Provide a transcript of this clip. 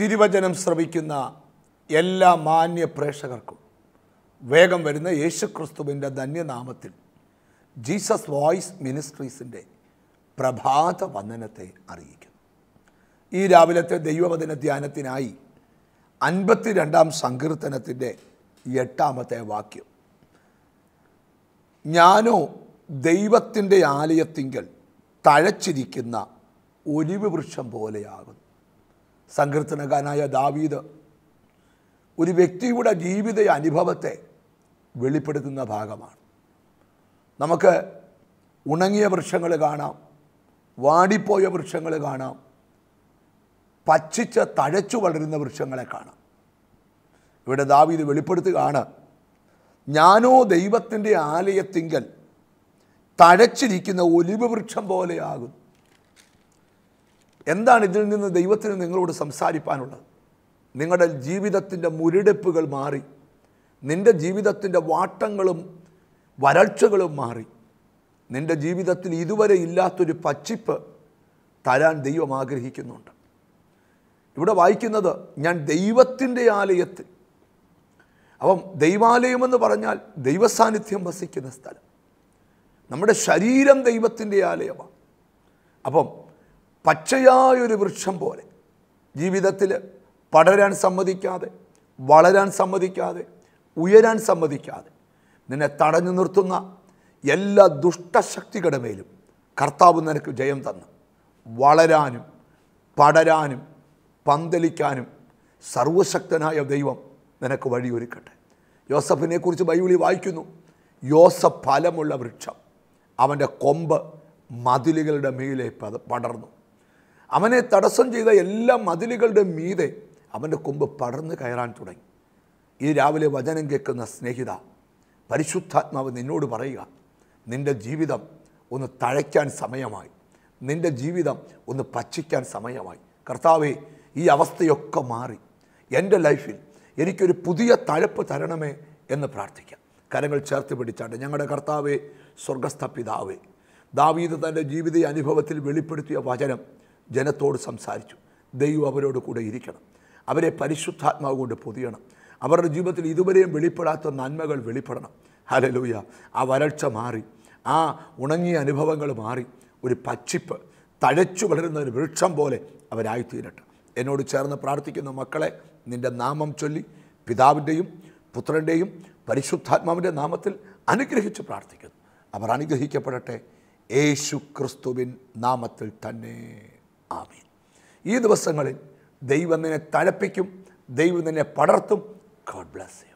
തിരുവചനം ശ്രവിക്കുന്ന എല്ലാ മാന്യ പ്രേക്ഷകർക്കും വേഗം വരുന്ന യേശുക്രിസ്തുവിൻ്റെ ധന്യനാമത്തിൽ ജീസസ് വോയിസ് മിനിസ്ട്രീസിൻ്റെ പ്രഭാത വന്ദനത്തെ അറിയിക്കുന്നു. ഈ രാവിലത്തെ ദൈവവചന ധ്യാനത്തിനായി 52 സങ്കീർത്തനത്തിൻ്റെ 8 വാക്യം, ഞാനോ ദൈവത്തിൻ്റെ ആലയത്തിങ്കൽ തഴച്ചിരിക്കുന്ന ഒലിവ് വൃക്ഷം പോലെയാകുന്നു. സങ്കീർത്തനകാരനായ ദാവീദ് ഒരു വ്യക്തിയുടെ ജീവിത അനുഭവത്തെ വെളിപ്പെടുത്തുന്ന ഭാഗമാണ്. നമുക്ക് ഉണങ്ങിയ വൃക്ഷങ്ങൾ കാണാം, വാടിപ്പോയ വൃക്ഷങ്ങൾ കാണാം, പച്ചിച്ച് തഴച്ചു വളരുന്ന വൃക്ഷങ്ങളെ കാണാം. ഇവിടെ ദാവീദ് വെളിപ്പെടുത്തുകയാണ്, ഞാനോ ദൈവത്തിൻ്റെ ആലയത്തിങ്കൽ തഴച്ചിരിക്കുന്ന ഒലിവ് വൃക്ഷം പോലെയാകും. എന്താണ് ഇതിൽ നിന്ന് ദൈവത്തിന് നിങ്ങളോട് സംസാരിപ്പാനുള്ളത്? നിങ്ങളുടെ ജീവിതത്തിൻ്റെ മുരടിപ്പുകൾ മാറി, നിൻ്റെ ജീവിതത്തിൻ്റെ വാട്ടങ്ങളും വരൾച്ചകളും മാറി, നിൻ്റെ ജീവിതത്തിൽ ഇതുവരെ ഇല്ലാത്തൊരു പച്ചിപ്പ് തരാൻ ദൈവം ആഗ്രഹിക്കുന്നുണ്ട്. ഇവിടെ വായിക്കുന്നത്, ഞാൻ ദൈവത്തിൻ്റെ ആലയത്തിൽ. അപ്പം ദൈവാലയമെന്ന് പറഞ്ഞാൽ ദൈവസാന്നിധ്യം വസിക്കുന്ന സ്ഥലം. നമ്മുടെ ശരീരം ദൈവത്തിൻ്റെ ആലയമാണ്. അപ്പം പച്ചയായൊരു വൃക്ഷം പോലെ ജീവിതത്തിൽ പടരാൻ സമ്മതിക്കാതെ, വളരാൻ സമ്മതിക്കാതെ, ഉയരാൻ സമ്മതിക്കാതെ നിന്നെ തടഞ്ഞു നിർത്തുന്ന എല്ലാ ദുഷ്ടശക്തികളുടെ മേലും കർത്താവ് നിനക്ക് ജയം തന്നു. വളരാനും പടരാനും പന്തലിക്കാനും സർവശക്തനായ ദൈവം നിനക്ക് വഴിയൊരുക്കട്ടെ. യോസഫിനെക്കുറിച്ച് ബൈബിളിൽ വായിക്കുന്നു, യോസഫ് ഫലമുള്ള വൃക്ഷം, അവൻ്റെ കൊമ്പ് മതിലുകളുടെ മീതെ പടർന്നു. അവനെ തടസ്സം ചെയ്ത എല്ലാ മതിലുകളുടെ മീതെ അവൻ്റെ കൊമ്പ് പടർന്നു കയറാൻ തുടങ്ങി. ഈ രാവിലെ വചനം കേൾക്കുന്ന സ്നേഹിത, പരിശുദ്ധാത്മാവ് നിന്നോട് പറയുക, നിൻ്റെ ജീവിതം ഒന്ന് തഴയ്ക്കാൻ സമയമായി, നിൻ്റെ ജീവിതം ഒന്ന് പച്ചിക്കാൻ സമയമായി. കർത്താവേ, ഈ അവസ്ഥയൊക്കെ മാറി, എൻ്റെ ലൈഫിൽ എനിക്കൊരു പുതിയ തഴപ്പ് തരണമേ എന്ന് പ്രാർത്ഥിക്കാം. കരങ്ങൾ ചേർത്ത് പിടിച്ചാട്ടെ. ഞങ്ങളുടെ കർത്താവേ, സ്വർഗസ്ഥ പിതാവേ, ദാവീദ് തൻ്റെ ജീവിത അനുഭവത്തിൽ വെളിപ്പെടുത്തിയ വചനം ജനത്തോട് സംസാരിച്ചു. ദൈവം അവരോട് കൂടെ ഇരിക്കണം, അവരെ പരിശുദ്ധാത്മാവ് കൊണ്ട് പൊതിയണം, അവരുടെ ജീവിതത്തിൽ ഇതുവരെയും വെളിപ്പെടാത്ത നന്മകൾ വെളിപ്പെടണം. ഹല്ലേലൂയ! ആ വരൾച്ച മാറി, ആ ഉണങ്ങിയ അനുഭവങ്ങൾ മാറി, ഒരു പച്ചിപ്പ് തഴച്ചു വളരുന്ന ഒരു വൃക്ഷം പോലെ അവരായിത്തീരട്ടെ. എന്നോട് ചേർന്ന് പ്രാർത്ഥിക്കുന്ന മക്കളെ, നിൻ്റെ നാമം ചൊല്ലി പിതാവിൻ്റെയും പുത്രൻ്റെയും പരിശുദ്ധാത്മാവിൻ്റെ നാമത്തിൽ അനുഗ്രഹിച്ച് പ്രാർത്ഥിക്കുന്നു. അവർ അനുഗ്രഹിക്കപ്പെടട്ടെ, യേശു ക്രിസ്തുവിൻ നാമത്തിൽ തന്നെ. ആമീൻ. ഈ ദിവസങ്ങളിൽ ദൈവം നിന്നെ തഴപ്പിക്കും, ദൈവം നിന്നെ പടർത്തും. God bless you.